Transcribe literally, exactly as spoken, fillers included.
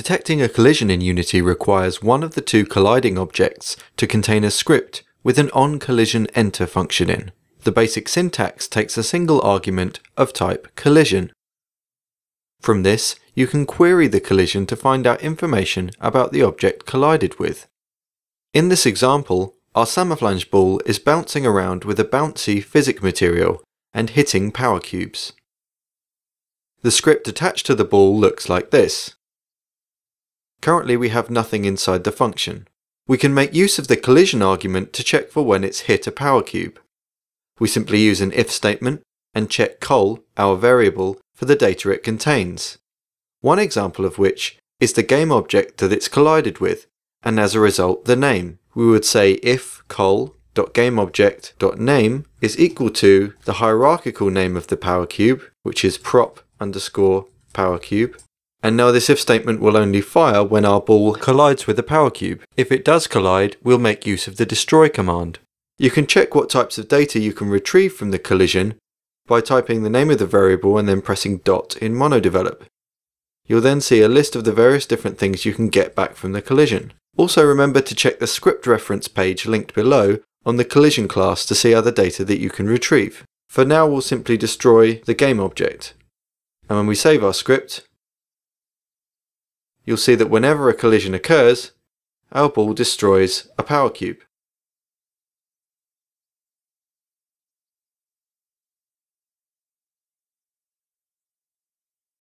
Detecting a collision in Unity requires one of the two colliding objects to contain a script with an OnCollisionEnter function in. The basic syntax takes a single argument of type collision. From this, you can query the collision to find out information about the object collided with. In this example, our Samoflange ball is bouncing around with a bouncy physic material and hitting power cubes. The script attached to the ball looks like this. Currently we have nothing inside the function. We can make use of the collision argument to check for when it's hit a power cube. We simply use an if statement and check col, our variable, for the data it contains. One example of which is the game object that it's collided with, and as a result the name. We would say if col.gameObject.name is equal to the hierarchical name of the power cube, which is prop underscore power cube. And now this if statement will only fire when our ball collides with a power cube. If it does collide, we'll make use of the destroy command. You can check what types of data you can retrieve from the collision by typing the name of the variable and then pressing dot in MonoDevelop. You'll then see a list of the various different things you can get back from the collision. Also remember to check the script reference page linked below on the collision class to see other data that you can retrieve. For now we'll simply destroy the game object. And when we save our script, you'll see that whenever a collision occurs, our ball destroys a power cube.